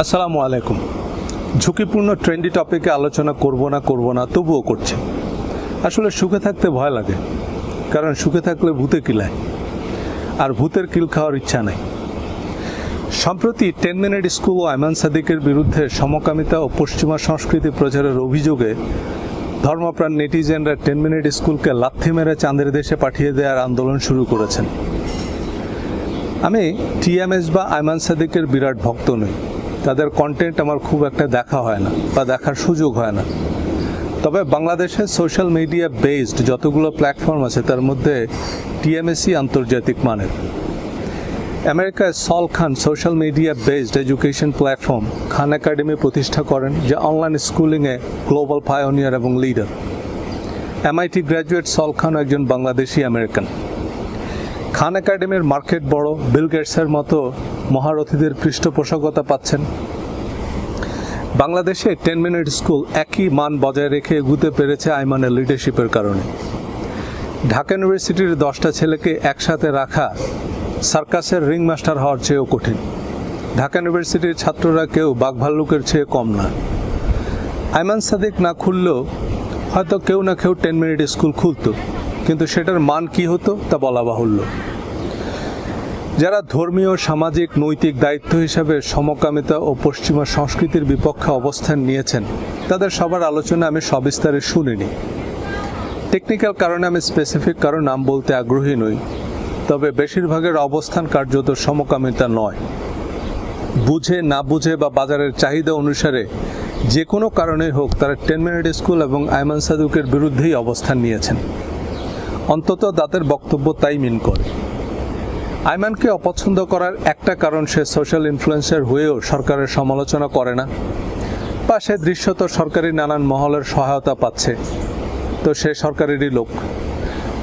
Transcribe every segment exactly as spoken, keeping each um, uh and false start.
আসসালামু আলাইকুম। ঝুঁকিপূর্ণ ট্রেন্ডি টপিকে আলোচনা করব না করব না তবুও করছি। আসলে সুখে থাকতে ভয় লাগে, কারণ সুখে থাকলে ভূতে কিলায়, আর ভূতের কিল খাওয়ার ইচ্ছা নেই। সম্প্রতি টেন মিনিট স্কুল ও আয়মান সাদিকের বিরুদ্ধে সমকামিতা ও পশ্চিমা সংস্কৃতি প্রচারের অভিযোগে ধর্মপ্রাণ নেটিজেনরা টেন মিনিট স্কুলকে লাথি মেরে চাঁদের দেশে পাঠিয়ে দেওয়ার আন্দোলন শুরু করেছেন। আমি টিএমএস বা আয়মান সাদিকের বিরাট ভক্ত নই, তাদের কন্টেন্ট আমার খুব একটা দেখা হয় না বা দেখার সুযোগ হয় না। তবে বাংলাদেশের সোশ্যাল মিডিয়া বেসড যতগুলো প্ল্যাটফর্ম আছে তার মধ্যে টিএমএসই আন্তর্জাতিক মানের। আমেরিকায় Sal Khan social media based education platform Khan academy প্রতিষ্ঠা করেন, যা অনলাইন স্কুলিংয়ে গ্লোবাল পায়োনিয়ার এবং leader. MIT graduate Sal Khan একজন বাংলাদেশি আমেরিকান। খান একাডেমির মার্কেট বড়, বিল গেটসের মতো মহারথীদের পৃষ্ঠপোষকতা পাচ্ছেন। বাংলাদেশে টেন মিনিট স্কুল একই মান বজায় রেখে এগুতে পেরেছে আইমানের লিডারশিপের কারণে। ঢাকা ইউনিভার্সিটির দশটা ছেলেকে একসাথে রাখা সার্কাসের রিং মাস্টার হওয়ার চেয়েও কঠিন। ঢাকা ইউনিভার্সিটির ছাত্ররা কেউ বাঘভাল্লুকের চেয়ে কম না। আয়মান সাদিক না খুললেও হয়তো কেউ না কেউ টেন মিনিট স্কুল খুলত, কিন্তু সেটার মান কি হতো তা বলা বাহুল্য। যারা ধর্মীয়, সামাজিক, নৈতিক দায়িত্ব হিসাবে সমকামিতা ও পশ্চিমা সংস্কৃতির বিপক্ষে অবস্থান নিয়েছেন, তাদের সবার আলোচনা আমি সবিস্তারে শুনিনি। টেকনিক্যাল কারণে আমি স্পেসিফিক কারো নাম বলতে আগ্রহী নই, তবে বেশিরভাগের অবস্থান কার্যত সমকামিতা নয়। বুঝে না বুঝে বা বাজারের চাহিদা অনুসারে যে কোনো কারণেই হোক, তারা টেন মিনিট স্কুল এবং আয়মান সাদিকের বিরুদ্ধেই অবস্থান নিয়েছেন, অন্তত তাদের বক্তব্য তাই মিন করে। আয়মানকে অপছন্দ করার একটা কারণ, সে সোশ্যাল ইনফ্লুয়েন্সার হয়েও সরকারের সমালোচনা করে না, বা সে দৃশ্যত সরকারি নানান মহলের সহায়তা পাচ্ছে, তো সে সরকারেরই লোক।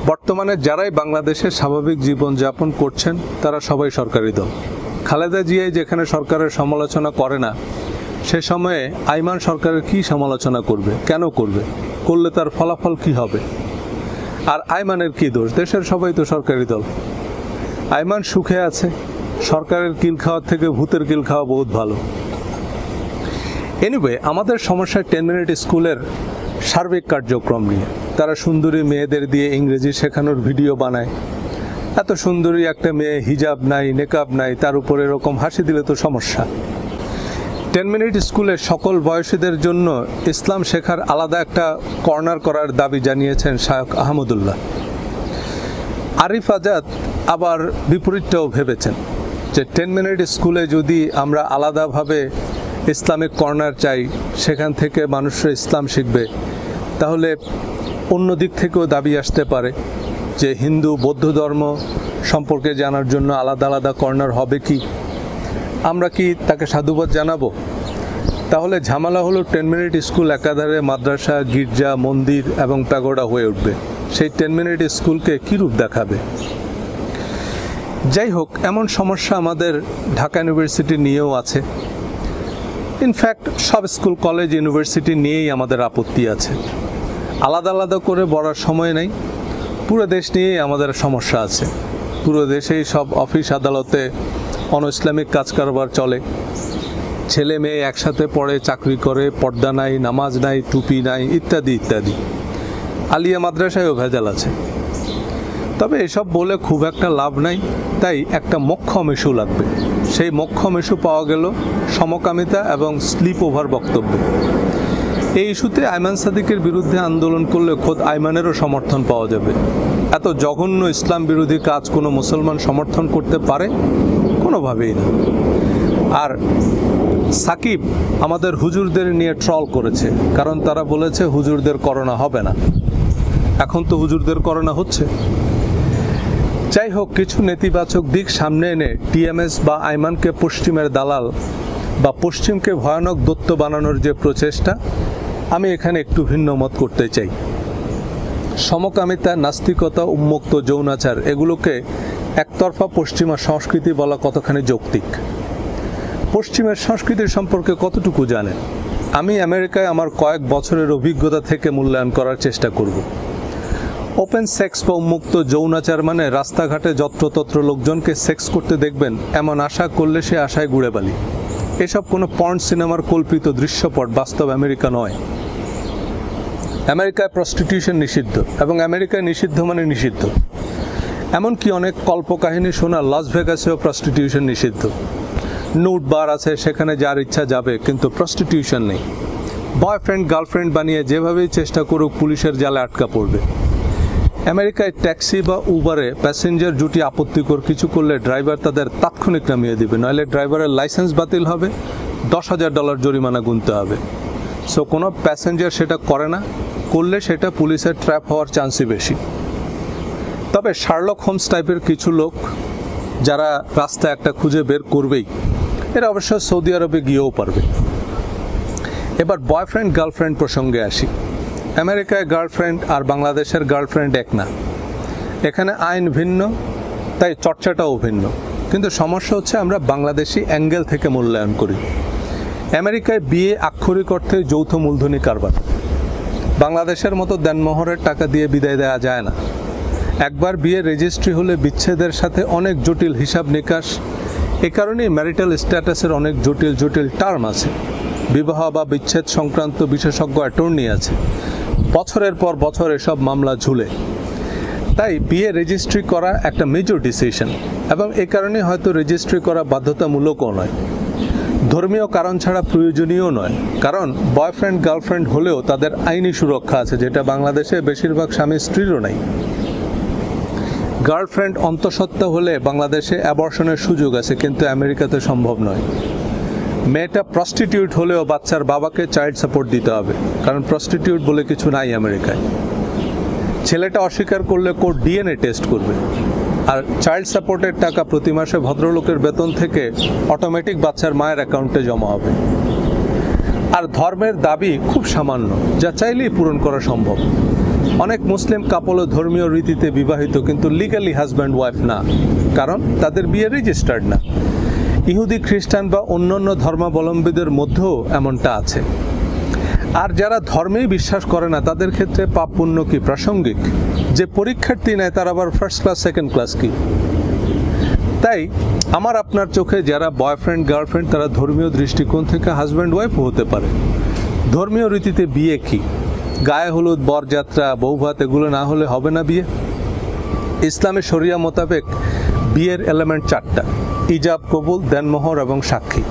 বর্তমানে যারাই বাংলাদেশে স্বাভাবিক জীবনযাপন করছেন তারা সবাই সরকারি দল। খালেদা জিয়াই যেখানে সরকারের সমালোচনা করে না, সে সময়ে আয়মান সরকারের কি সমালোচনা করবে, কেন করবে, করলে তার ফলাফল কি হবে? আর আয়মানের কি দোষ? দেশের সবাই তো সরকারি দল। আয়মান সুখে আছে। সরকারের কিল খাওয়ার থেকে ভূতের কিল খাওয়া বহুত ভালো। এনিওয়ে, আমাদের সমস্যা টেন মিনিট স্কুলের সার্বিক কার্যক্রম নিয়ে। তারা সুন্দরী মেয়েদের দিয়ে ইংরেজি শেখানোর ভিডিও বানায়। এত সুন্দরী একটা মেয়ে, হিজাব নাই, নেকাব নাই, তার উপর এরকম হাসি দিলে তো সমস্যা। টেন মিনিট স্কুলে সকল বয়সীদের জন্য ইসলাম শেখার আলাদা একটা কর্নার করার দাবি জানিয়েছেন শায়খ আহমদুল্লাহ। আরিফ আজাদ আবার বিপরীতটাও ভেবেছেন, যে টেন মিনিট স্কুলে যদি আমরা আলাদাভাবে ইসলামিক কর্নার চাই, সেখান থেকে মানুষরা ইসলাম শিখবে, তাহলে অন্য দিক থেকেও দাবি আসতে পারে যে হিন্দু বৌদ্ধ ধর্ম সম্পর্কে জানার জন্য আলাদা আলাদা কর্নার হবে কি? আমরা কি তাকে সাধুবাদ জানাবো? তাহলে ঝামেলা হলো, টেন মিনিট স্কুল একাধারে মাদ্রাসা, গির্জা, মন্দির এবং প্যাগোডা হয়ে উঠবে। সেই টেন মিনিট স্কুলকে কী রূপ দেখাবে? যাই হোক, এমন সমস্যা আমাদের ঢাকা ইউনিভার্সিটি নিয়েও আছে। ইনফ্যাক্ট সব স্কুল, কলেজ, ইউনিভার্সিটি নিয়েই আমাদের আপত্তি আছে। আলাদা আলাদা করে বড়ার সময় নেই, পুরো দেশ নিয়েই আমাদের সমস্যা আছে। পুরো দেশেই সব অফিস আদালতে অনইসলামিক কাজ কারবার চলে। ছেলে মেয়ে একসাথে পড়ে, চাকরি করে, পর্দা নাই, নামাজ নাই, টুপি নাই, ইত্যাদি ইত্যাদি। আলিয়া মাদ্রাসায়ও ভেজাল আছে। তবে এসব বলে খুব একটা লাভ নাই, তাই একটা মোক্ষম ইস্যু লাগবে। সেই মোক্ষম ইস্যু পাওয়া গেল সমকামিতা এবং স্লিপ ওভার বক্তব্য। এই ইস্যুতে আয়মান সাদিকের বিরুদ্ধে আন্দোলন করলে খোদ আয়মানেরও সমর্থন পাওয়া যাবে। এত জঘন্য ইসলাম বিরোধী কাজ কোনো মুসলমান সমর্থন করতে পারে? কোনোভাবেই না। আর সাকিব আমাদের হুজুরদের নিয়ে ট্রল করেছে, কারণ তারা বলেছে হুজুরদের করোনা হবে না। এখন তো হুজুরদের করোনা হচ্ছে। যাই হোক, কিছু নেতিবাচক দিক সামনে এনে টিএমএস বা আয়মানকে পশ্চিমের দালাল বা পশ্চিমকে ভয়ানক দত্ত বানানোর যে প্রচেষ্টা, আমি এখানে একটু ভিন্ন মত করতে চাই। সমকামিতা, নাস্তিকতা, উন্মুক্ত যৌনাচার, এগুলোকে একতরফা পশ্চিমা সংস্কৃতি বলা কতখানি যৌক্তিক? পশ্চিমের সংস্কৃতি সম্পর্কে কতটুকু জানেন? আমি আমেরিকায় আমার কয়েক বছরের অভিজ্ঞতা থেকে মূল্যায়ন করার চেষ্টা করব। ওপেন সেক্স বা উন্মুক্ত যৌনাচার মানে রাস্তাঘাটে যত্রতত্র লোকজনকে সেক্স করতে দেখবেন এমন আশা করলে সে আশায় গুড়ে বালি। এসব কোনো পর্ন সিনেমার কল্পিত দৃশ্যপট, বাস্তব আমেরিকা নয়। আমেরিকায় প্রস্টিটিউশন নিষিদ্ধ, এবং আমেরিকায় নিষিদ্ধ মানে নিষিদ্ধ। এমনকি অনেক কল্পকাহিনী শোনা লাস ভেগাসেও প্রস্টিটিউশন নিষিদ্ধ। নুড বার আছে, সেখানে যার ইচ্ছা যাবে, কিন্তু প্রস্টিটিউশন নেই। বয়ফ্রেন্ড গার্লফ্রেন্ড বানিয়ে যেভাবেই চেষ্টা করুক পুলিশের জালে আটকা পড়বে। আমেরিকায় ট্যাক্সি বা উবারে প্যাসেঞ্জার জুটি আপত্তিকর কিছু করলে ড্রাইভার তাদের তাৎক্ষণিক নামিয়ে দেবে, নইলে ড্রাইভারের লাইসেন্স বাতিল হবে, দশ হাজার ডলার জরিমানা গুনতে হবে। সো কোনো প্যাসেঞ্জার সেটা করে না, করলে সেটা পুলিশের ট্র্যাপ হওয়ার চান্সই বেশি। তবে শার্লক হোমস টাইপের কিছু লোক যারা রাস্তা একটা খুঁজে বের করবেই, এরা অবশ্য সৌদি আরবে গিয়েও পারবে। এবার বয়ফ্রেন্ড গার্লফ্রেন্ড প্রসঙ্গে আসি। আমেরিকায় গার্লফ্রেন্ড আর বাংলাদেশের গার্লফ্রেন্ড এক না, এখানে আইন ভিন্ন, তাই চর্চাটাও ভিন্ন। কিন্তু সমস্যা হচ্ছে আমরা বাংলাদেশি অ্যাঙ্গেল থেকে মূল্যায়ন করি। আমেরিকায় বিয়ে আক্ষরিক অর্থে যৌথ মূলধনী কারবার, বাংলাদেশের মতো দেনমোহরের টাকা দিয়ে বিদায় দেওয়া যায় না। একবার বিয়ে রেজিস্ট্রি হলে বিচ্ছেদের সাথে অনেক জটিল হিসাব নিকাশ, এ কারণেই ম্যারিটাল স্ট্যাটাসের অনেক জটিল জটিল টার্ম আছে। বিবাহ বা বিচ্ছেদ সংক্রান্ত বিশেষজ্ঞ অ্যাটর্নি আছে, বছরের পর বছর এসব মামলা ঝুলে। তাই বিয়ে রেজিস্ট্রি করা একটা মেজর ডিসিশন, এবং এ কারণে হয়তো রেজিস্ট্রি করা বাধ্যতামূলকও নয়, ধর্মীয় কারণ ছাড়া প্রয়োজনীয় নয়। কারণ বয়ফ্রেন্ড গার্লফ্রেন্ড হলেও তাদের আইনি সুরক্ষা আছে, যেটা বাংলাদেশে বেশিরভাগ স্বামী স্ত্রীরও নাই। গার্লফ্রেন্ড অন্তঃসত্ত্বা হলে বাংলাদেশে অ্যাবর্শনের সুযোগ আছে, কিন্তু আমেরিকাতে সম্ভব নয়। মেয়েটা প্রস্টিটিউট হলেও বাচ্চার বাবাকে চাইল্ড সাপোর্ট দিতে হবে, কারণ প্রস্টিটিউট বলে কিছু নাই আমেরিকায়। ছেলেটা অস্বীকার করলে কোর্ট ডিএনএ টেস্ট করবে, আর চাইল্ড সাপোর্টের টাকা প্রতি মাসে ভদ্রলোকের বেতন থেকে অটোমেটিক বাচ্চার মায়ের অ্যাকাউন্টে জমা হবে। আর ধর্মের দাবি খুব সামান্য, যা চাইলেই পূরণ করা সম্ভব। অনেক মুসলিম কাপলও ধর্মীয় রীতিতে বিবাহিত, কিন্তু লিগালি হাজব্যান্ড ওয়াইফ না, কারণ তাদের বিয়ে রেজিস্টার্ড না। ইহুদি, খ্রিস্টান বা অন্যান্য ধর্মাবলম্বীদের মধ্যেও এমনটা আছে। আর যারা ধর্মেই বিশ্বাস করে না, তাদের ক্ষেত্রে পাপ পুণ্য কি প্রাসঙ্গিক? যে পরীক্ষার্থী নেয় তার আবার ফার্স্ট ক্লাস সেকেন্ড ক্লাস কি? তাই আমার আপনার চোখে যারা বয়ফ্রেন্ড গার্লফ্রেন্ড, তারা ধর্মীয় দৃষ্টিকোণ থেকে হাজব্যান্ড ওয়াইফও হতে পারে। ধর্মীয় রীতিতে বিয়ে কি? গায়ে হলুদ, বরযাত্রা, বৌভাত, এগুলো না হলে হবে না বিয়ে। ইসলামে শরিয়া মোতাবেক বিয়ের এলিমেন্ট চারটা: ইজাব, কবুল, দেনমোহর এবং সাক্ষী।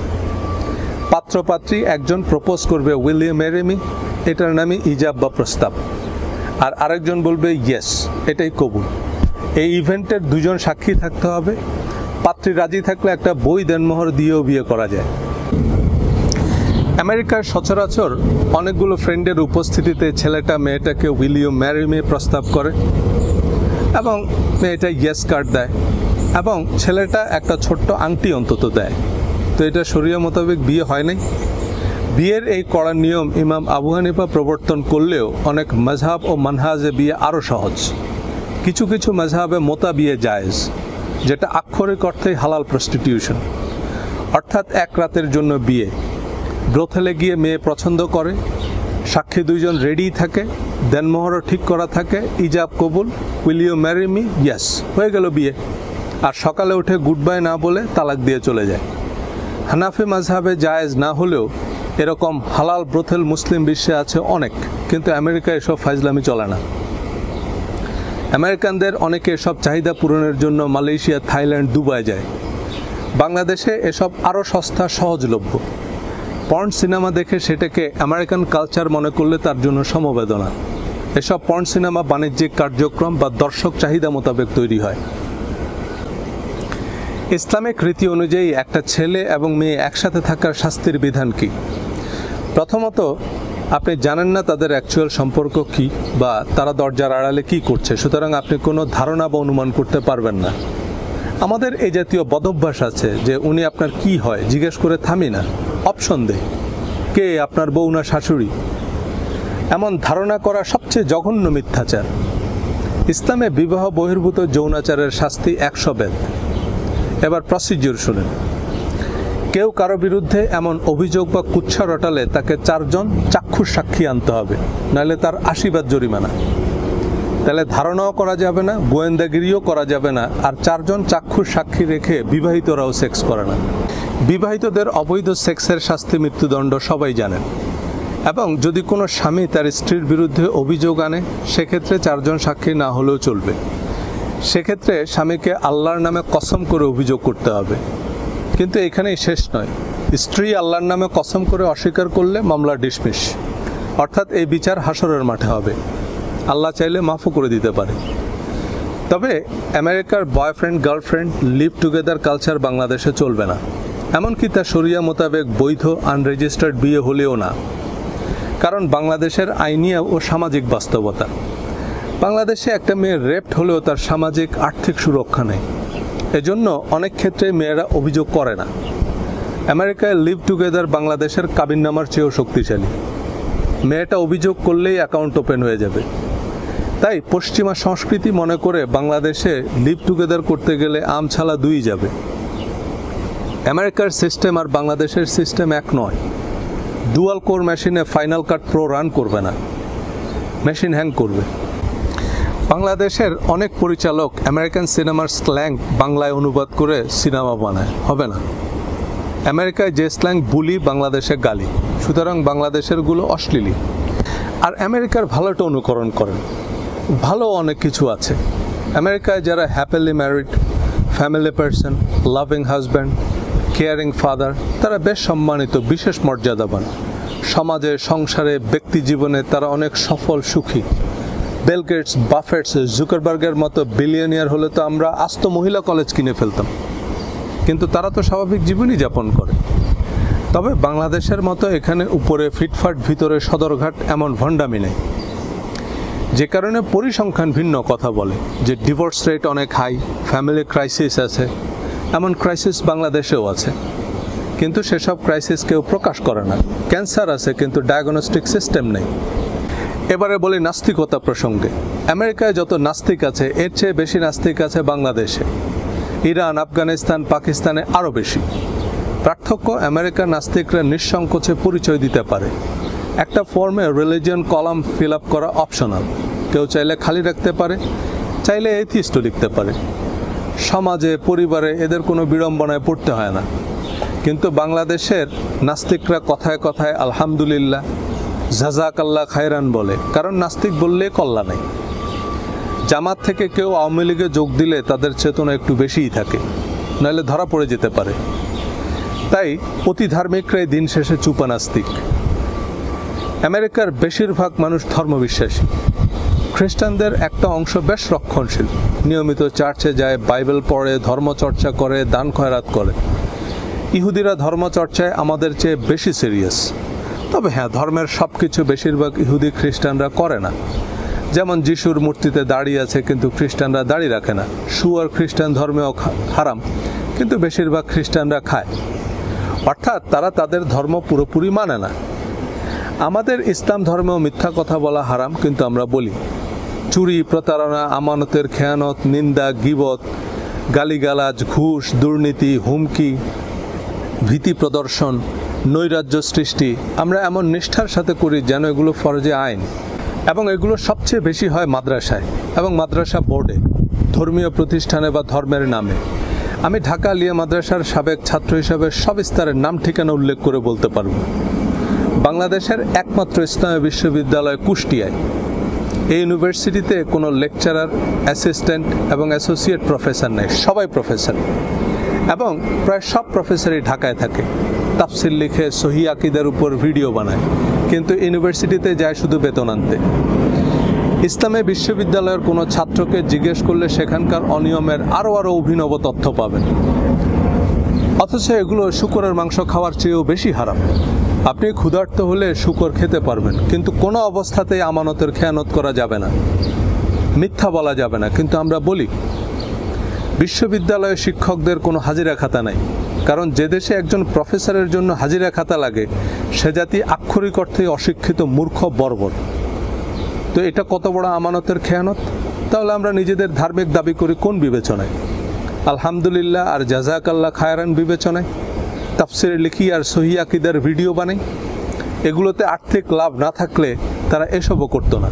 পাত্রপাত্রী একজন প্রপোজ করবে, উইল ইউ ম্যারি মি, এটার নামই ইজাব বা প্রস্তাব। আর আরেকজন বলবে ইয়েস, এটাই কবুল। এই ইভেন্টের দুজন সাক্ষী থাকতে হবে। পাত্রী রাজি থাকলে একটা বই দেনমোহর দিয়েও বিয়ে করা যায়। আমেরিকার সচরাচর অনেকগুলো ফ্রেন্ডের উপস্থিতিতে ছেলেটা মেয়েটাকে উইল ইউ ম্যারি মি প্রস্তাব করে, এবং মেয়েটা ইয়েস কার্ড দেয়, এবং ছেলেটা একটা ছোট্ট আংটি অন্তত দেয়। তো এটা শরিয়া মোতাবেক বিয়ে হয় নাই। বিয়ের এই কড়া নিয়ম ইমাম আবু হানিফা প্রবর্তন করলেও অনেক মাযহাব ও মানহাজে বিয়ে আরও সহজ। কিছু কিছু মাযহাবে মোতা বিয়ে জায়েজ, যেটা আক্ষরিক অর্থেই হালাল প্রস্টিটিউশন, অর্থাৎ এক রাতের জন্য বিয়ে। ব্রোথেলে গিয়ে মেয়ে পছন্দ করে, সাক্ষী দুইজন রেডি থাকে, দেনমোহরও ঠিক করা থাকে, ইজাব কবুল, will you marry me, yes, হয়ে গেল বিয়ে। আর সকালে উঠে গুড বাই না বলে তালাক দিয়ে চলে যায়। হানাফি মাযহাবে জায়েজ না হলেও এরকম হালাল ব্রোথেল মুসলিম বিশ্বে আছে অনেক, কিন্তু আমেরিকায় এসব ফাজলামি চলে না। আমেরিকানদের অনেকে এসব চাহিদা পূরণের জন্য মালয়েশিয়া, থাইল্যান্ড, দুবাই যায়। বাংলাদেশে এসব আরও সস্তা, সহজলভ্য। পর্ন সিনেমা দেখে সেটাকে আমেরিকান কালচার মনে করলে তার জন্য সমবেদনা। এসব পর্ন সিনেমা বাণিজ্যিক কার্যক্রম বা দর্শক চাহিদা মোতাবেক তৈরি হয়। ইসলামিক রীতি অনুযায়ী একটা ছেলে এবং মেয়ে একসাথে থাকার শাস্তির বিধান কি? প্রথমত, আপনি জানেন না তাদের অ্যাকচুয়াল সম্পর্ক কি বা তারা দরজার আড়ালে কি করছে, সুতরাং আপনি কোনো ধারণা বা অনুমান করতে পারবেন না। আমাদের এই জাতীয় বদভ্যাস আছে যে উনি আপনার কি হয় জিজ্ঞেস করে থামি না, অপশন দেয়, কে আপনার বউ না শাশুড়ি। এমন ধারণা করা সবচেয়ে জঘন্য মিথ্যাচার। ইসলামে বিবাহ বহির্ভূত যৌনাচারের শাস্তি একশো বেদ। এবার প্রসিডিউর শুনেন। কেউ কারো বিরুদ্ধে এমন অভিযোগ বা কুৎসা রটালে তাকে চারজন চাক্ষুষ সাক্ষী আনতে হবে, নাহলে তার আশীর্বাদ জরিমানা। তাহলে ধারণাও করা যাবে না, গোয়েন্দাগিরিও করা যাবে না, আর চারজন চাক্ষুষ সাক্ষী রেখে বিবাহিতরাও সেক্স করে না। বিবাহিতদের অবৈধ সেক্সের শাস্তি মৃত্যুদণ্ড সবাই জানেন এবং যদি কোনো স্বামী তার স্ত্রীর বিরুদ্ধে অভিযোগ আনে সেক্ষেত্রে চারজন সাক্ষী না হলেও চলবে। সেক্ষেত্রে স্বামীকে আল্লাহর নামে কসম করে অভিযোগ করতে হবে। কিন্তু এখানেই শেষ নয়, স্ত্রী আল্লাহর নামে কসম করে অস্বীকার করলে মামলা ডিসমিস, অর্থাৎ এই বিচার হাসরের মাঠে হবে। আল্লাহ চাইলে মাফও করে দিতে পারে। তবে আমেরিকার boyfriend girlfriend live together culture বাংলাদেশে চলবে না, এমনকি তা শরিয়া মোতাবেক বৈধ আনরেজিস্টার্ড বিয়ে হলেও না, কারণ বাংলাদেশের আইনি ও সামাজিক বাস্তবতা। বাংলাদেশে একটা মেয়ে রেপড হলেও তার সামাজিক আর্থিক সুরক্ষা নেই, এজন্য অনেক ক্ষেত্রে মেয়েরা অভিযোগ করে না। আমেরিকায় লিভ টুগেদার বাংলাদেশের কাবিননামার চেয়েও শক্তিশালী, মেয়েটা অভিযোগ করলেই অ্যাকাউন্ট ওপেন হয়ে যাবে। তাই পশ্চিমা সংস্কৃতি মনে করে বাংলাদেশে লিভ টুগেদার করতে গেলে আম ছালা দুই যাবে। আমেরিকার সিস্টেম আর বাংলাদেশের সিস্টেম এক নয়। ডুয়াল কোর মেশিনে ফাইনাল কাট প্রো রান করবে না, মেশিন হ্যাং করবে। বাংলাদেশের অনেক পরিচালক আমেরিকান সিনেমার স্ল্যাং বাংলায় অনুবাদ করে সিনেমা বানায়, হবে না। আমেরিকায় যে স্ল্যাং বুলি বাংলাদেশে গালি, সুতরাং বাংলাদেশেরগুলো অশ্লীলি। আর আমেরিকার ভালোটা অনুকরণ করেন, ভালো অনেক কিছু আছে। আমেরিকায় যারা happily married, family person, loving husband, caring father, তারা বেশ সম্মানিত, বিশেষ মর্যাদাবান। সমাজে, সংসারে, ব্যক্তি জীবনে তারা অনেক সফল, সুখী। বিল গেটস, বাফেটস, জুকারবার্গের মতো বিলিয়নিয়ার হলে তো আমরা আস্ত মহিলা কলেজ কিনে ফেলতাম, কিন্তু তারা তো স্বাভাবিক জীবনই যাপন করে। তবে বাংলাদেশের মতো এখানে উপরে ফিটফাট, ভিতরে সদরঘাট, এমন ভণ্ডামি নেই, যে কারণে পরিসংখ্যান ভিন্ন কথা বলে। যে ডিভোর্স রেট অনেক হাই, ফ্যামিলি ক্রাইসিস আছে, এমন ক্রাইসিস বাংলাদেশেও আছে, কিন্তু সেসব ক্রাইসিস কেউ প্রকাশ করে না। ক্যান্সার আছে, কিন্তু ডায়াগনস্টিক সিস্টেম নেই। এবারে বলি নাস্তিকতা প্রসঙ্গে। আমেরিকায় যত নাস্তিক আছে এর চেয়ে বেশি নাস্তিক আছে বাংলাদেশে, ইরান, আফগানিস্তান, পাকিস্তানে আরও বেশি। পার্থক্য, আমেরিকার নাস্তিকরা নিঃসংকোচে পরিচয় দিতে পারে। একটা ফর্মে রিলিজিয়ন কলাম ফিল আপ করা অপশনাল, কেউ চাইলে খালি রাখতে পারে, চাইলে এথিস্ট লিখতে পারে। সমাজে, পরিবারে এদের কোনো বিড়ম্বনায় পড়তে হয় না। কিন্তু বাংলাদেশের নাস্তিকরা কথায় কথায় আলহামদুলিল্লাহ, জাযাকাল্লাহ খায়রান বলে, কারণ নাস্তিক বললে কল্যাণ নেই। জামাত থেকে কেউ আওয়ামী লীগে যোগ দিলে তাদের চেতনা একটু বেশিই থাকে, নাহলে ধরা পড়ে যেতে পারে। তাই অতি ধার্মিকরাই দিন শেষে চুপা নাস্তিক। আমেরিকার বেশিরভাগ মানুষ ধর্মবিশ্বাসী, খ্রিস্টানদের একটা অংশ বেশ রক্ষণশীল, নিয়মিত চার্চে যায়, বাইবেল পড়ে, ধর্মচর্চা করে, দান খয়রাত করে। ইহুদিরা ধর্মচর্চায় আমাদের চেয়ে বেশি সিরিয়াস। তবে হ্যাঁ, ধর্মের সব কিছু বেশিরভাগ ইহুদি খ্রিস্টানরা করে না। যেমন যিশুর মূর্তিতে দাড়ি আছে, কিন্তু খ্রিস্টানরা দাড়ি রাখে না। শুয়োর খ্রিস্টান ধর্মেও হারাম, কিন্তু বেশিরভাগ খ্রিস্টানরা খায়। অর্থাৎ তারা তাদের ধর্ম পুরোপুরি মানে না। আমাদের ইসলাম ধর্মেও মিথ্যা কথা বলা হারাম, কিন্তু আমরা বলি। চুরি, প্রতারণা, আমানতের খেয়ানত, নিন্দা, গীবত, গালিগালাজ, ঘুষ, দুর্নীতি, হুমকি, ভীতি প্রদর্শন, নৈরাজ্য সৃষ্টি আমরা এমন নিষ্ঠার সাথে করি যেন এগুলো ফরজে আইন। এবং এগুলো সবচেয়ে বেশি হয় মাদ্রাসায় এবং মাদ্রাসা বোর্ডে, ধর্মীয় প্রতিষ্ঠানে বা ধর্মের নামে। আমি ঢাকা আলিয়া মাদ্রাসার সাবেক ছাত্র হিসাবে সবিস্তারে নাম ঠিকানা উল্লেখ করে বলতে পারব, বাংলাদেশের একমাত্র ইসলামী বিশ্ববিদ্যালয় কুষ্টিয়ায়। এই ইউনিভার্সিটিতে কোনো লেকচারার, অ্যাসিস্ট্যান্ট এবং অ্যাসোসিয়েট প্রফেসর নেই, সবাই প্রফেসর। এবং প্রায় সব প্রফেসরই ঢাকায় থাকে, তাফসির লিখে, সহি আকিদার উপর ভিডিও বানায়, কিন্তু ইউনিভার্সিটিতে যায় শুধু বেতন আনতে। ইসলামী বিশ্ববিদ্যালয়ের কোনো ছাত্রকে জিজ্ঞেস করলে সেখানকার অনিয়মের আরও আরও অভিনব তথ্য পাবেন। অথচ এগুলো শূকরের মাংস খাওয়ার চেয়েও বেশি হারাম। আপনি ক্ষুধার্ত হলে শূকর খেতে পারবেন, কিন্তু কোনো অবস্থাতেই আমানতের খেয়ানত করা যাবে না, মিথ্যা বলা যাবে না, কিন্তু আমরা বলি। বিশ্ববিদ্যালয়ে শিক্ষকদের কোনো হাজিরা খাতা নাই, কারণ যে দেশে একজন প্রফেসরের জন্য হাজিরা খাতা লাগে সে জাতি আক্ষরিক অর্থে অশিক্ষিত, মূর্খ, বর্বর। তো এটা কত বড় আমানতের খেয়ানত! তাহলে আমরা নিজেদের ধার্মিক দাবি করি কোন বিবেচনায়? আলহামদুলিল্লাহ আর জাযাকাল্লাহ খায়রান বিবেচনায়? তাফসির লিখি আর সহি আকিদার ভিডিও বানাই? এগুলোতে আর্থিক লাভ না থাকলে তারা এসবও করতো না।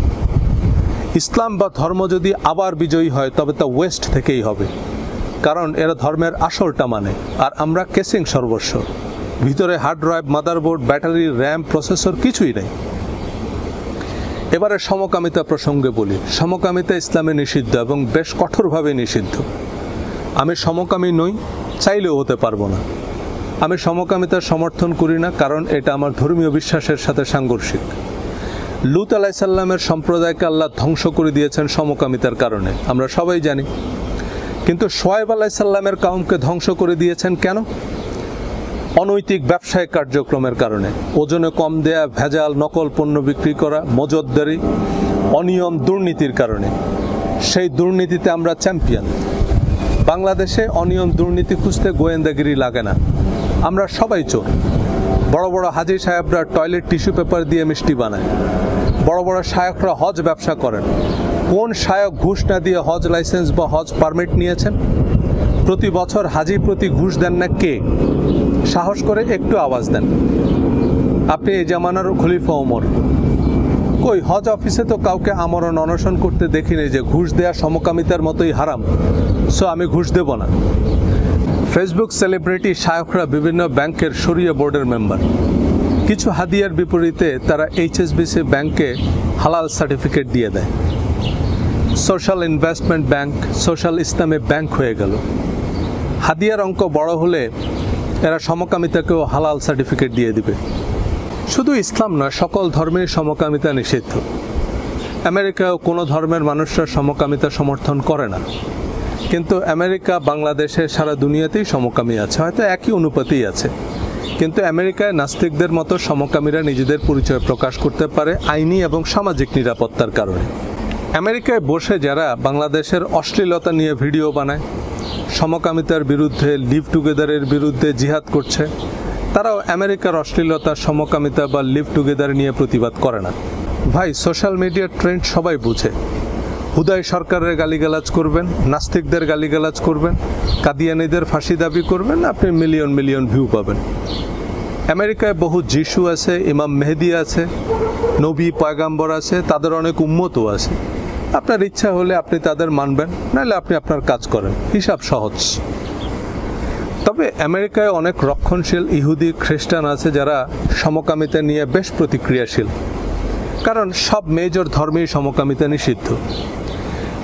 ইসলাম বা ধর্ম যদি আবার বিজয়ী হয় তবে তা ওয়েস্ট থেকেই হবে, कारण एरा धर्मेर आसलटा माने और आमरा केसिंग सर्वस्व भितरे hard drive motherboard battery RAM processor किछुई नेই। एबारे समकामिता प्रसंगे बोली। समकामिता इस्लामे निषिद्ध एवं बेश कठोरभावे निषिद्ध। आमि समकामी नई, चाइलेओ होते पारबो ना। आमि समकामिता समर्थन करी ना, कारण एटा आमार धर्मीय विश्वासेर साथे सांघर्षिक। लूत आलाइहिस्सालामेर सम्प्रदायके आल्लाह ध्वंस करे दिएछेन समकामितार कारणे, आमरा सबाई जानी। किन्तु शोएब आलाइहिस्सालामेर कौमके ध्वंस करे दिएछेन केन? अनैतिक व्यवसायिक कार्यक्रमेर कारणे। ओजने कम देया, भेजाल नकल पण्य बिक्री करा, मजददारी, अनियम दुर्नीतिर कारणे। सेई दुर्नीतिते आमरा चैम्पियन। बांग्लादेशे अनियम दुर्नीति खुजते गोयेन्दागिरी लागे ना, आमरा सबाई चोर। बड़ो बड़ो हाजी साहेबरा टयलेट टिश्यू पेपार दिए मिष्टि बानाय। बड़ो बड़ो शायकरा हज व्यवसा करेन। कोन शायक घुष ना दिए हज लाइसेंस बा हज परमिट नियेछेन? प्रति बछर हाजी प्रति घुष देन ना के? साहस करे एकटू आवाज दें। आपनि एई जामानार खलिफा उमर, कोई हज अफिसे तो काउके आमरण अनशन करते देखिनि जे घुष देया समकामितार मतोई हाराम, सो आमि घुष देब ना। फेसबुक सेलिब्रिटी शायकरा विभिन्न बैंकेर शरिया बोर्डेर मेम्बर। किछु हादियार विपरीते तारा एचएसबीसी बैंके हालाल सार्टिफिकेट दिए देय। Social investment bank social Islami bank हये गेल। हादियार अंक बड़ो हले एरा समकामिताकेও हालाल सार्टिफिकेट दिए दिबे। शुधु इस्लाम ना, सकल धर्मे समकामिता निषिद्ध। अमेरिकाয় কোনো ধর্মের মানুষরা সমকামিতা সমর্থন করে না, কিন্তু আমেরিকা বাংলাদেশে সারা দুনিয়াতেই সমকামী আছে, হয়তো একই অনুপাতেই আছে। কিন্তু আমেরিকায় নাস্তিকদের মতো সমকামীরা নিজেদের পরিচয় প্রকাশ করতে পারে আইনি এবং সামাজিক নিরাপত্তার কারণে। আমেরিকায় বসে যারা বাংলাদেশের অশ্লীলতা নিয়ে ভিডিও বানায়, समकामितार बिरुद्धे लिव टुगेदारेर बिरुद्धे जिहाद करछे, ताराओ अमेरिकार अश्लीलता समकामिता बा लिव टुगेदार निये प्रतिबाद करे ना। भाई सोशल मीडिया ट्रेंड सबाई बुझे। हुदाय सरकारेर गालिगालाज करबेन, नास्तिकदेर गालिगालाज करबेन, कादियानीदेर फाँसी दाबी करबेन, आपनि मिलियन मिलियन भिउ पाबेन। अमेरिकाय बहु जिशु आछे, इमाम मेहदी आछे, नबी पैगम्बर आछे, तादेर अनेक उम्मतो आछे। আপনার ইচ্ছা হলে আপনি তাদের মানবেন, নাহলে আপনি আপনার কাজ করেন, হিসাব সহজ। তবে আমেরিকায় অনেক রক্ষণশীল ইহুদি খ্রিস্টান আছে যারা সমকামিতা নিয়ে বেশ প্রতিক্রিয়াশীল, কারণ সব মেজর ধর্মেই সমকামিতা নিষিদ্ধ।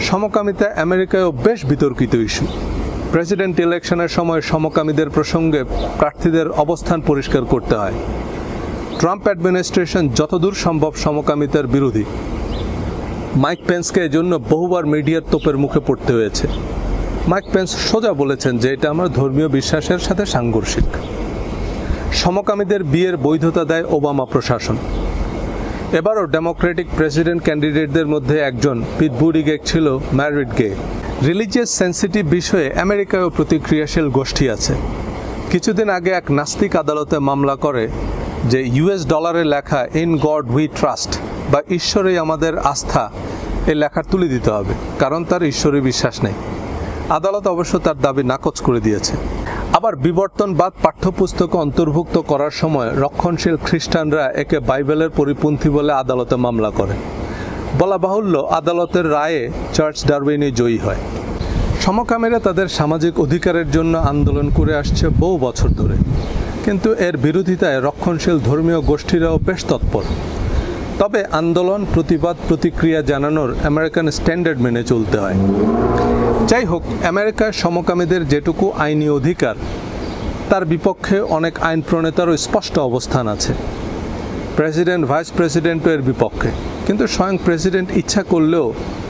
সমকামিতা আমেরিকায়ও বেশ বিতর্কিত ইস্যু। প্রেসিডেন্ট ইলেকশনের সময় সমকামীদের প্রসঙ্গে প্রার্থীদের অবস্থান পরিষ্কার করতে হয়। ট্রাম্প অ্যাডমিনিস্ট্রেশন যতদূর সম্ভব সমকামিতার বিরোধী। মাইক পেন্সকে এজন্য বহুবার মিডিয়ার তোপের মুখে পড়তে হয়েছে। মাইক পেন্স সোজা বলেছেন যে এটা আমার ধর্মীয় বিশ্বাসের সাথে সাংঘর্ষিক। সমকামীদের বিয়ের বৈধতা দেয় ওবামা প্রশাসন। এবারও ডেমোক্রেটিক প্রেসিডেন্ট ক্যান্ডিডেটদের মধ্যে একজন পিট বুটিজেগ ছিল ম্যারিড গে। রিলিজিয়াস সেন্সিটিভ বিষয়ে আমেরিকায়ও প্রতিক্রিয়াশীল গোষ্ঠী আছে। কিছুদিন আগে এক নাস্তিক আদালতে মামলা করে যে ইউএস ডলারে লেখা ইন গড উই ট্রাস্ট বা ঈশ্বরেই আমাদের আস্থা এই লেখার তুলে দিতে হবে, কারণ তার ঈশ্বরে বিশ্বাস নেই। আদালত অবশ্য তার দাবি নাকচ করে দিয়েছে। আবার বিবর্তনবাদ পাঠ্যপুস্তকে অন্তর্ভুক্ত করার সময় রক্ষণশীল খ্রিস্টানরা একে বাইবেলের পরিপন্থী বলে আদালতে মামলা করে। বলা বাহুল্য আদালতের রায়ে চার্লস ডারউইনই জয়ী হয়। সমকামীরা তাদের সামাজিক অধিকারের জন্য আন্দোলন করে আসছে বহু বছর ধরে, কিন্তু এর বিরোধিতায় রক্ষণশীল ধর্মীয় গোষ্ঠীরাও বেশ তৎপর। তবে আন্দোলন, প্রতিবাদ, প্রতিক্রিয়া জানানোর আমেরিকান স্ট্যান্ডার্ড মেনে চলতে হয়। যাই হোক, আমেরিকায় সমকামীদের যেটুকু আইনি অধিকার, তার বিপক্ষে অনেক আইন প্রণেতারও স্পষ্ট অবস্থান আছে। প্রেসিডেন্ট, ভাইস প্রেসিডেন্টও এর বিপক্ষে, কিন্তু স্বয়ং প্রেসিডেন্ট ইচ্ছা করলেও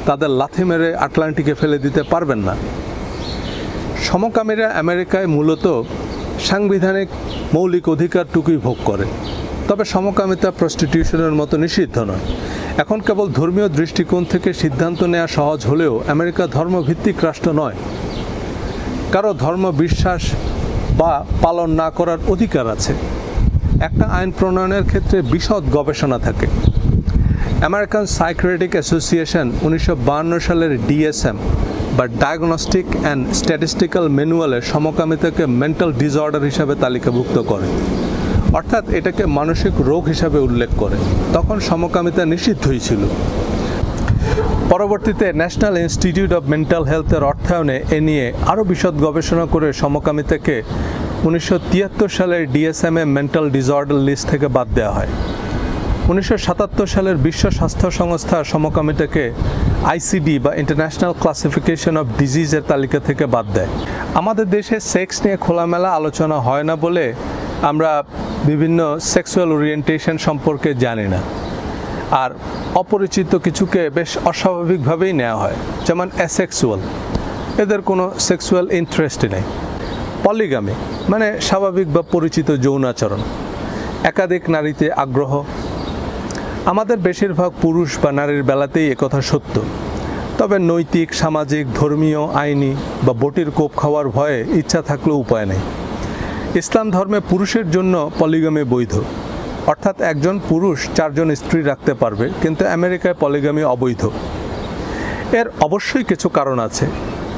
তাদের লাথি মেরে আটলান্টিকে ফেলে দিতে পারবেন না। সমকামীরা আমেরিকায় মূলত সাংবিধানিক মৌলিক অধিকারটুকুই ভোগ করে, তবে সমকামিতা প্রস্টিটিউশনের মতো নিষিদ্ধ নয়। এখন কেবল ধর্মীয় দৃষ্টিকোণ থেকে সিদ্ধান্ত নেওয়া সহজ হলেও আমেরিকা ধর্মভিত্তিক রাষ্ট্র নয়। কারো ধর্ম বিশ্বাস বা পালন না করার অধিকার আছে। একটা আইন প্রণয়নের ক্ষেত্রে বিশদ গবেষণা থাকে। আমেরিকান সাইকিয়াট্রিক অ্যাসোসিয়েশন উনিশশো বাহান্ন সালের ডিএসএম বা ডায়াগনস্টিক অ্যান্ড স্ট্যাটিস্টিক্যাল ম্যানুয়ালে সমকামিতাকে মেন্টাল ডিসঅর্ডার হিসাবে তালিকাভুক্ত করে, অর্থাৎ এটাকে মানসিক রোগ হিসাবে উল্লেখ করে। তখন সমকামিতা নিষিদ্ধই ছিল। পরবর্তীতে ন্যাশনাল ইনস্টিটিউট অব মেন্টাল হেলথের অর্থায়নে এ নিয়ে আরও বিশদ গবেষণা করে সমকামিতাকে উনিশশো তিয়াত্তর সালের ডিএসএমএ মেন্টাল ডিসঅর্ডার লিস্ট থেকে বাদ দেওয়া হয়। উনিশশো সাতাত্তর সালের বিশ্ব স্বাস্থ্য সংস্থা সমকামিতাকে আইসিডি বা ইন্টারন্যাশনাল ক্লাসিফিকেশন অফ ডিজিজের তালিকা থেকে বাদ দেয়। আমাদের দেশে সেক্স নিয়ে খোলামেলা আলোচনা হয় না বলে আমরা বিভিন্ন সেক্সুয়াল ওরিয়েন্টেশন সম্পর্কে জানি না, আর অপরিচিত কিছুকে বেশ অস্বাভাবিকভাবেই নেওয়া হয়, যেমন অ্যাসেক্সুয়াল, এদের কোনো সেক্সুয়াল ইন্টারেস্টই নেই। পলিগামি মানে স্বাভাবিক বা পরিচিত যৌনাচরণ, একাধিক নারীতে আগ্রহ। আমাদের বেশিরভাগ পুরুষ বা নারীর বেলাতেই একথা সত্য, তবে নৈতিক, সামাজিক, ধর্মীয়, আইনি বা বটির কোপ খাওয়ার ভয়ে ইচ্ছা থাকলেও উপায় নেই। ইসলাম ধর্মে পুরুষের জন্য পলিগামি বৈধ, অর্থাৎ একজন পুরুষ চারজন স্ত্রী রাখতে পারবে, কিন্তু আমেরিকায় পলিগামি অবৈধ। এর অবশ্যই কিছু কারণ আছে,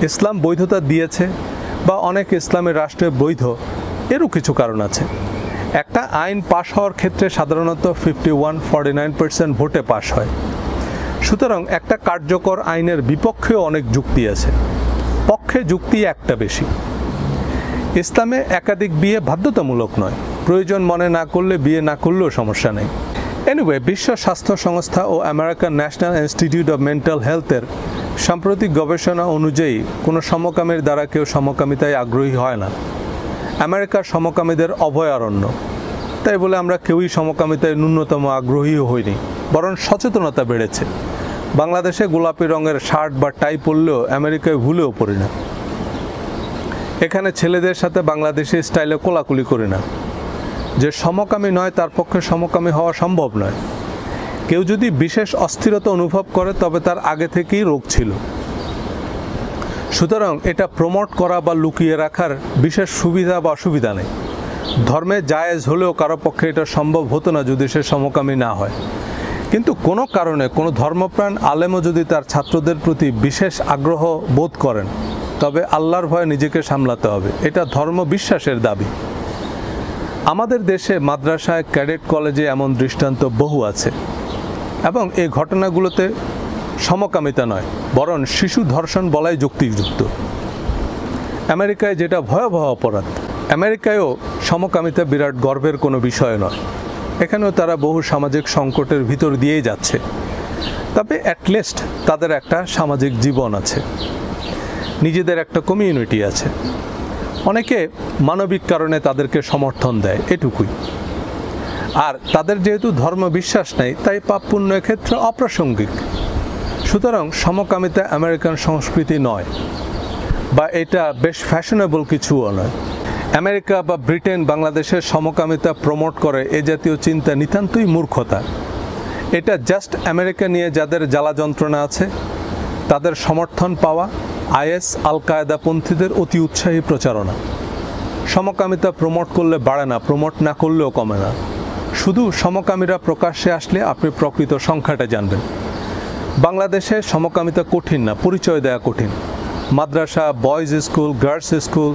ইসলাম বৈধতা দিয়েছে বা অনেক ইসলামের রাষ্ট্রে বৈধ, এরও কিছু কারণ আছে। একটা আইন পাশ হওয়ার ক্ষেত্রে সাধারণত fifty one forty nine percent ভোটে পাশ হয়, সুতরাং একটা কার্যকর আইনের বিপক্ষেও অনেক যুক্তি আছে, পক্ষে যুক্তি একটা বেশি। ইসলামে একাধিক বিয়ে বাধ্যতামূলক নয়, প্রয়োজন মনে না করলে বিয়ে না করলেও সমস্যা নেই। এনিওয়ে, বিশ্ব স্বাস্থ্য সংস্থা ও American national institute of mental হেলথের সাম্প্রতিক গবেষণা অনুযায়ী কোনো সমকামের দ্বারা কেউ সমকামিতায় আগ্রহী হয় না। আমেরিকার সমকামীদের অভয়ারণ্য, তাই বলে আমরা কেউই সমকামিতায় ন্যূনতম আগ্রহীও হইনি, বরং সচেতনতা বেড়েছে। বাংলাদেশে গোলাপি রঙের শার্ট বা টাই পরলেও আমেরিকায় ভুলেও পড়ি না, এখানে ছেলেদের সাথে বাংলাদেশি স্টাইলে কোলাকুলি করি না। যে সমকামী নয় তার পক্ষে সমকামী হওয়া সম্ভব নয়। কেউ যদি বিশেষ অস্থিরতা অনুভব করে তবে তার আগে থেকেই রোগ ছিল, সুতরাং এটা প্রমোট করা বা লুকিয়ে রাখার বিশেষ সুবিধা বা অসুবিধা নেই। ধর্মে জায়েজ হলেও কারো পক্ষে এটা সম্ভব হতো না যদি সে সমকামী না হয়, কিন্তু কোনো কারণে কোনো ধর্মপ্রাণ আলেমও যদি তার ছাত্রদের প্রতি বিশেষ আগ্রহ বোধ করেন তবে আল্লাহর ভয়ে নিজেকে সামলাতে হবে, এটা ধর্ম বিশ্বাসের দাবি। আমাদের দেশে মাদ্রাসায়, ক্যাডেট কলেজে এমন দৃষ্টান্ত বহু আছে, এবং এই ঘটনাগুলোতে সমকামিতা নয় বরং শিশু ধর্ষণ বলাই যুক্তিযুক্ত। আমেরিকায় যেটা ভয়াবহ অপরাধ, আমেরিকায়ও সমকামিতা বিরাট গর্বের কোনো বিষয় নয়, এখানেও তারা বহু সামাজিক সংকটের ভিতর দিয়েই যাচ্ছে, তবে অ্যাটলিস্ট তাদের একটা সামাজিক জীবন আছে, নিজেদের একটা কমিউনিটি আছে, অনেকে মানবিক কারণে তাদেরকে সমর্থন দেয়, এটুকুই। আর তাদের যেহেতু ধর্ম বিশ্বাস নেই তাই পাপ পুণ্যের ক্ষেত্রে অপ্রাসঙ্গিক, সুতরাং সমকামিতা আমেরিকান সংস্কৃতি নয় বা এটা বেশ ফ্যাশনেবল কিছুও নয়। আমেরিকা বা ব্রিটেন বাংলাদেশের সমকামিতা প্রমোট করে এ জাতীয় চিন্তা নিতান্তই মূর্খতা। এটা জাস্ট আমেরিকা নিয়ে যাদের জ্বালা যন্ত্রণা আছে তাদের সমর্থন পাওয়া আইএস, আল কায়দাপন্থীদের অতি উৎসাহী প্রচারণা। সমকামিতা প্রমোট করলে বাড়ে না, প্রমোট না করলেও কমে না, শুধু সমকামীরা প্রকাশ্যে আসলে আপনি প্রকৃত সংখ্যাটা জানবেন। বাংলাদেশে সমকামিতা কঠিন না, পরিচয় দেওয়া কঠিন। মাদ্রাসা, বয়েজ স্কুল, গার্লস স্কুল,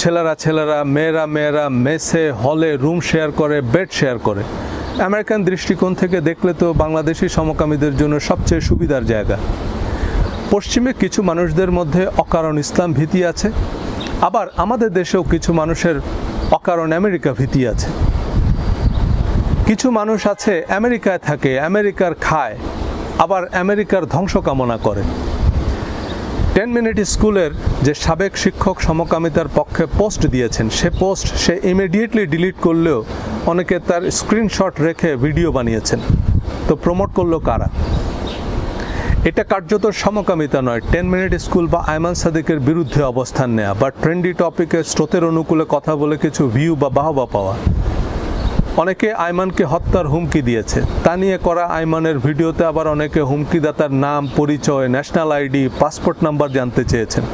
ছেলেরা ছেলেরা মেয়েরা মেয়েরা, মেসে, হলে রুম শেয়ার করে, বেড শেয়ার করে। আমেরিকান দৃষ্টিকোণ থেকে দেখলে তো বাংলাদেশি সমকামীদের জন্য সবচেয়ে সুবিধার জায়গা। পশ্চিমে কিছু মানুষদের মধ্যে অকারণ ইসলাম ভীতি আছে, আবার আমাদের দেশেও কিছু মানুষের অকারণ আমেরিকা ভীতি আছে। কিছু মানুষ আছে আমেরিকায় থাকে, আমেরিকার খায়, আবার আমেরিকার ধ্বংস কামনা করে। টেন মিনিট স্কুলের যে সাবেক শিক্ষক সমকামিতার পক্ষে পোস্ট দিয়েছেন, সে পোস্ট সে ইমিডিয়েটলি ডিলিট করলেও অনেকে তার স্ক্রিনশট রেখে ভিডিও বানিয়েছেন, তো প্রমোট করলো কারা? এটা কার্যত সমকামিতা নয়, টেন মিনিট স্কুল বা আয়মান সাদিকের বিরুদ্ধে অবস্থান নেওয়া বা ট্রেন্ডি টপিকে স্রোতের অনুকূলে কথা বলে কিছু ভিউ বা বাহবা পাওয়া। অনেকে আয়মানকে হত্যার হুমকি দিয়েছে, তা নিয়ে করা আয়মানের ভিডিওতে আবার অনেকে হুমকিদাতার নাম, পরিচয়, ন্যাশনাল আইডি, পাসপোর্ট নাম্বার জানতে চেয়েছেন।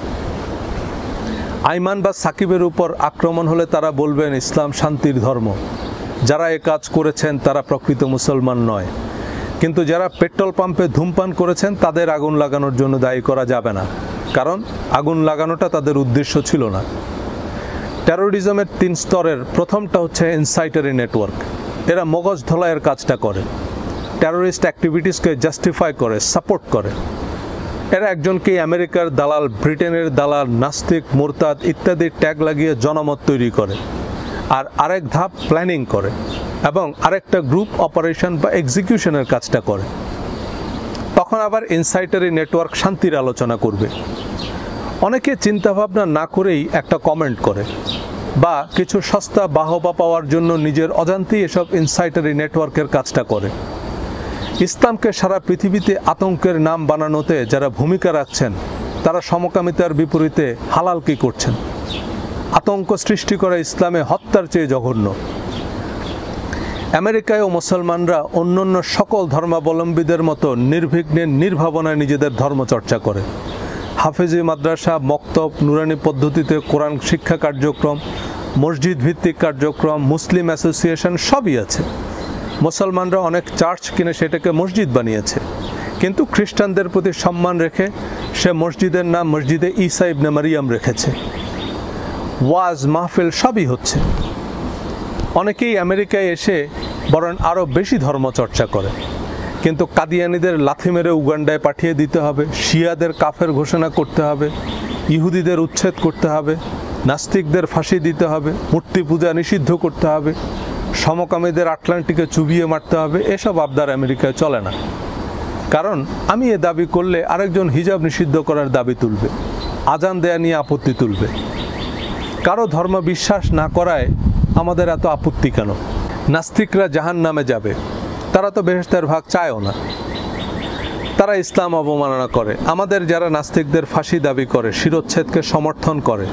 আয়মান বা সাকিবের উপর আক্রমণ হলে তারা বলবেন ইসলাম শান্তির ধর্ম, যারা এ কাজ করেছেন তারা প্রকৃত মুসলমান নয়, কিন্তু যারা পেট্রোল পাম্পে ধূমপান করেছেন তাদের আগুন লাগানোর জন্য দায়ী করা যাবে না, কারণ আগুন লাগানোটা তাদের উদ্দেশ্য ছিল না। টেরোরিজমের তিন স্তরের প্রথমটা হচ্ছে ইনসাইটারি নেটওয়ার্ক, এরা মগজ ধোলাইয়ের কাজটা করে। टेररिस्ट एक्टिविटीज़ के जस्टिफाई करे सपोर्ट करे एरा एकजन के अमेरिकार दालाल ब्रिटेनर दालाल नास्तिक मुरताद इत्यादि टैग लागिए जनमत तैरी करे और आरेक धाप प्लानिंग करे एवं आरेकटा ग्रुप ऑपरेशन बा एक्सिक्यूशनर काजटा करे तखन आबार इनसाइटरी नेटवर्क शांतिर आलोचना करबे अनेके चिंता भावना ना करेई एकटा कमेंट करे बा किछु सस्ता बाहबा पावार जन्य निजेर अजान्तेई एसब इनसाइटरी नेटवर्केर काजटा करे इस्लाम के सारा पृथिवीते आतंकेर नाम बनानोते जारा भूमिका राखछेन तारा समकामितार विपरीते हालाल की करछेन आतंक सृष्टि करा इस्लामे हत्यार चेये जघन्य अमेरिकाय मुसलमानरा अन्यान्य सकल धर्मावलम्बीदेर मतो निर्भिघ्ने निर्भावनाय निजेदेर धर्म चर्चा करे हाफेजी मद्रासा मक्तब नूरानी पद्धतिते कुरान शिक्षा कार्यक्रम मस्जिद भित्तिक कार्यक्रम मुस्लिम एसोसिएशन सबई आछे मुसलमानरा अनेक चार्च किने सेटाके मस्जिद बानिয়েছে किन्तु ख्रिस्टानदेर प्रति सम्मान रेखे से मस्जिदेर नाम मस्जिदे ईसा इब्ने मरियम रेखेছে वाज महफिल सबই হচ্ছে अनेकेई आमेरिकाय एसे बरं आरो बेशी धर्म चर्चा करे किन्तु कादियानीदेर लाथि मेरे उगांडाय पाठिये दिते हबे शियादेर काफेर घोषणा करते हबे इहुदीदेर उच्छेद करते हबे नास्तिकदेर फाँसी दिते हबे मूर्ति पूजा निषिद्ध करते हबे समकामीदेर आटलांटिके चुबिए मारते हबे एसब आबदार आमेरिकाय चले ना कारण आमी ए दाबी करले आरेकजन हिजाब निषिद्ध करार दाबी तुलबे आजान देया निये आपत्ति तुलबे कारो धर्म विश्वास ना कराय आमादेर एत आपत्ति केन नास्तिकरा जाहान्नामे जाबे तारा तो बेहेश्तेर भाग चायो ना तारा इस्लाम अवमानना करे आमादेर जारा नास्तिकदेर फाँसी दाबी करे शिरोच्छेदके समर्थन करे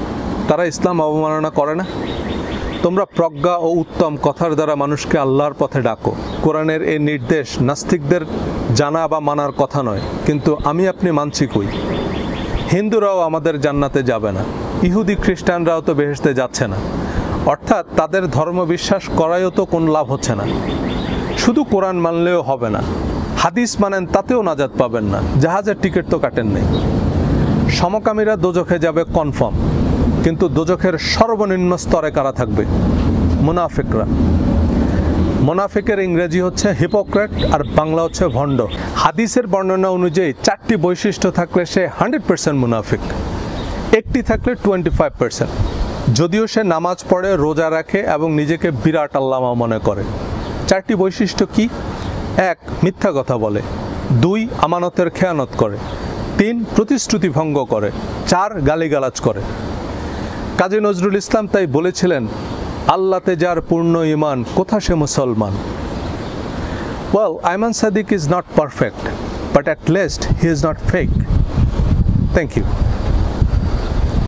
तारा इस्लाम अवमानना करे ना তোমরা প্রজ্ঞা ও উত্তম কথার দ্বারা মানুষকে আল্লাহর পথে ডাকো কোরআনের এই নির্দেশ নাস্তিকদের জানা বা মানার কথা নয় কিন্তু আমি আপনি মানছি কই হিন্দুরাও আমাদের জান্নাতে যাবে না ইহুদি খ্রিস্টানরাও তো বেহেশতে যাচ্ছে না অর্থাৎ তাদের ধর্ম বিশ্বাস করায়ও তো কোন লাভ হচ্ছে না শুধু কোরআন মানলেও হবে না হাদিস মানেন তাতেও নাজাত পাবেন না জাহাজের টিকিট তো কাটেন নাই সমকামীরা দোজখে যাবে কনফার্ম किन्तु दोजखेर सर्वनिम्न स्तरे कारा थाकबे मुनाफिकरा मुनाफिकेर इंग्रेजी होच्छे हिपोक्रेट और बांगला होच्छे भण्ड हादिसेर बर्णना अनुयायी चारटी बैशिष्ट्य थाकले से हंड्रेड परसेंट मुनाफिक एकटी थाकले टोयेंटी फाइव परसेंट जदिओ से नामाज पढ़े रोजा राखे और निजेके बिराट आल्लामा मने करे चारटी बैशिष्ट्य कि एक मिथ्या कथा बोले दुई आमानतेर खेयानत करे तीन प्रतिश्रुति भंग करे चार गालिगालाज करे काजी नजरुल इस्लाम ताई बोलेछिलेन आल्लाते जार पूर्ण ईमान कोथा से मुसलमान well Ayman Sadiq is not perfect but at least he is not fake thank you.